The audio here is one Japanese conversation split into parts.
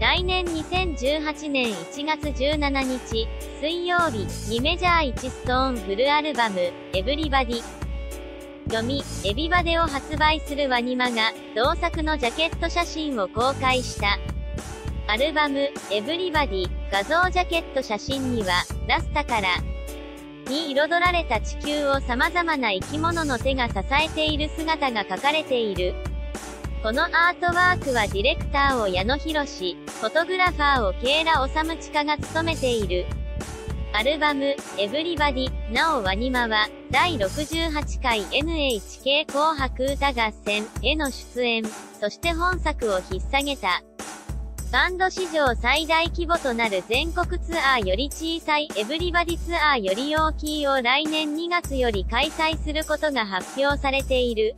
来年2018年1月17日、水曜日にメジャー1ストーンフルアルバム、エブリバディ。読み、エビバデを発売するWANIMAが、同作のジャケット写真を公開した。アルバム、エブリバディ、画像ジャケット写真には、ラスタから、に彩られた地球を様々な生き物の手が支えている姿が描かれている。このアートワークはディレクターを矢野博史、フォトグラファーを慶良治知佳が務めている。アルバム、エブリバディ、なおWANIMAは、第68回 NHK 紅白歌合戦への出演、そして本作を引っ提げた。バンド史上最大規模となる全国ツアーより小さいエブリバディツアーより大きいを来年2月より開催することが発表されている。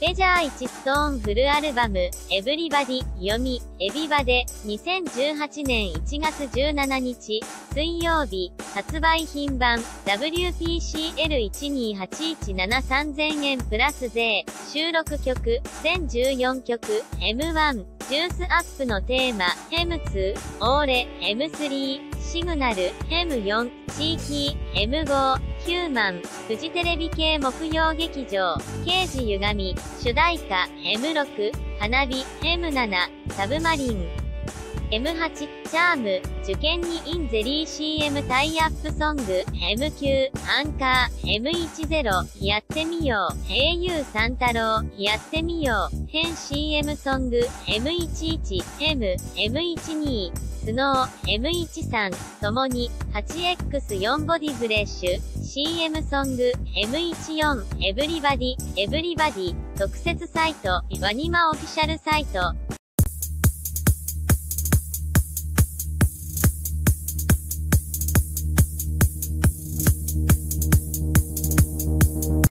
メジャー1ストーンフルアルバム、エブリバディ、読み、エビバデ、2018年1月17日、水曜日、発売品版、WPCL128173000 円プラス税、収録曲、1014曲、M1、ジュースアップのテーマ、M2、オーレ、M3、シグナル、M4、地域、M5、ヒューマン、フジテレビ系木曜劇場、刑事歪み、主題歌、M6、花火、M7、サブマリン、M8、チャーム、受験にインゼリー CM タイアップソング、M9、アンカー、M10、やってみよう、au 三太郎、やってみよう、変 CM ソング、M11、M、M12、スノー、M13、ともに、8X4 ボディフレッシュ、CM ソング、M14、エブリバディ、特設サイト、WANIMAオフィシャルサイト。